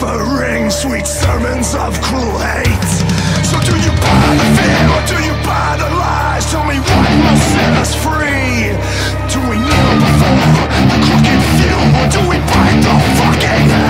whispering sweet sermons of cruel hate. So do you buy the fear or do you buy the lies? Tell me what must set us free. Do we kneel before the crooked few or do we bite the fucking